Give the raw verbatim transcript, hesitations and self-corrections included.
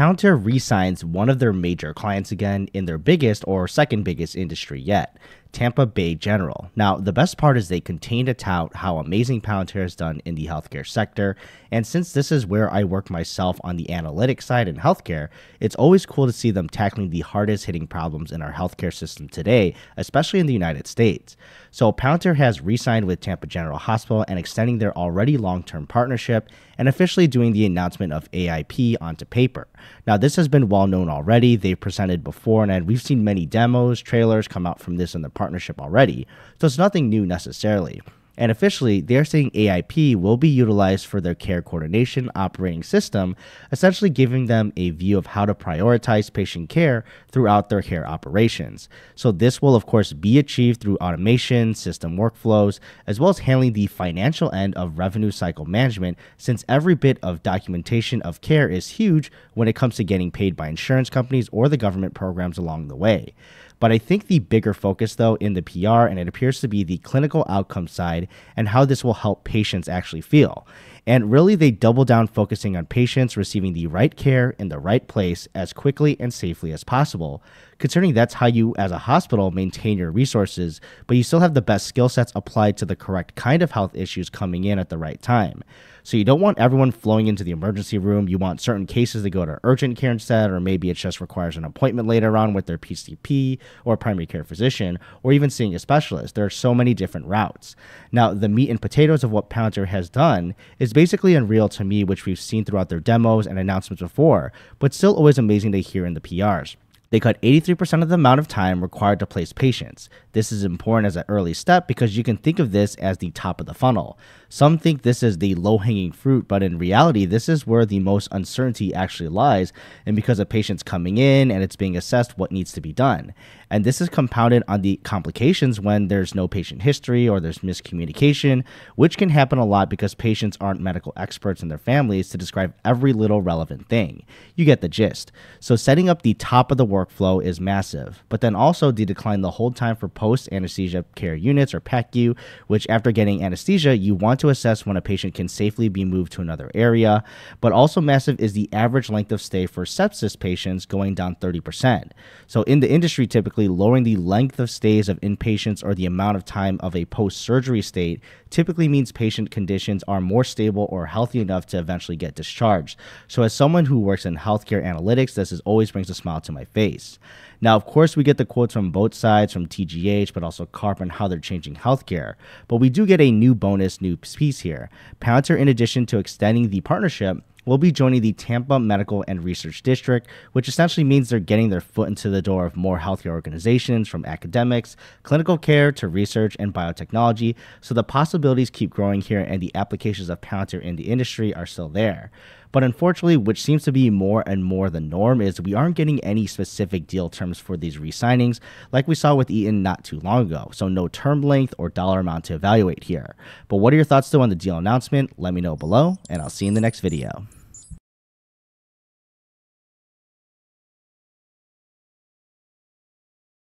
Palantir re-signs one of their major clients again in their biggest or second biggest industry yet, Tampa Bay General. Now, the best part is they continue to tout how amazing Palantir has done in the healthcare sector, and since this is where I work myself on the analytics side in healthcare, it's always cool to see them tackling the hardest hitting problems in our healthcare system today, especially in the United States. So Palantir has re-signed with Tampa General Hospital and extending their already long-term partnership and officially doing the announcement of A I P onto paper. Now, this has been well known already. They've presented before, and we've seen many demos, trailers come out from this in the partnership already, so it's nothing new necessarily. And officially, they're saying A I P will be utilized for their care coordination operating system, essentially giving them a view of how to prioritize patient care throughout their care operations. So this will, of course, be achieved through automation, system workflows, as well as handling the financial end of revenue cycle management, since every bit of documentation of care is huge when it comes to getting paid by insurance companies or the government programs along the way. But I think the bigger focus, though, in the P R, and it appears to be the clinical outcome side and how this will help patients actually feel. And really, they double down focusing on patients receiving the right care in the right place as quickly and safely as possible, considering that's how you as a hospital maintain your resources, but you still have the best skill sets applied to the correct kind of health issues coming in at the right time. So you don't want everyone flowing into the emergency room. You want certain cases to go to urgent care instead, or maybe it just requires an appointment later on with their P C P or primary care physician, or even seeing a specialist. There are so many different routes. Now, the meat and potatoes of what Palantir has done is basically unreal to me, which we've seen throughout their demos and announcements before, but still always amazing to hear in the P Rs. They cut eighty-three percent of the amount of time required to place patients. This is important as an early step because you can think of this as the top of the funnel. Some think this is the low-hanging fruit, but in reality, this is where the most uncertainty actually lies, and because of patients coming in and it's being assessed what needs to be done. And this is compounded on the complications when there's no patient history or there's miscommunication, which can happen a lot because patients aren't medical experts and their families to describe every little relevant thing. You get the gist. So setting up the top of the world workflow is massive, but then also they decline the hold time for post-anesthesia care units or P A C U, which after getting anesthesia, you want to assess when a patient can safely be moved to another area, but also massive is the average length of stay for sepsis patients going down thirty percent. So in the industry, typically lowering the length of stays of inpatients or the amount of time of a post-surgery state typically means patient conditions are more stable or healthy enough to eventually get discharged. So as someone who works in healthcare analytics, this is always brings a smile to my face. Now, of course, we get the quotes from both sides, from T G H, but also CARP and how they're changing healthcare. But we do get a new bonus, new piece here. Palantir, in addition to extending the partnership, will be joining the Tampa Medical and Research District, which essentially means they're getting their foot into the door of more healthcare organizations, from academics, clinical care to research and biotechnology. So the possibilities keep growing here, and the applications of Palantir in the industry are still there. But unfortunately, which seems to be more and more the norm, is we aren't getting any specific deal terms for these re-signings like we saw with Eaton not too long ago. So no term length or dollar amount to evaluate here. But what are your thoughts though on the deal announcement? Let me know below, and I'll see you in the next video.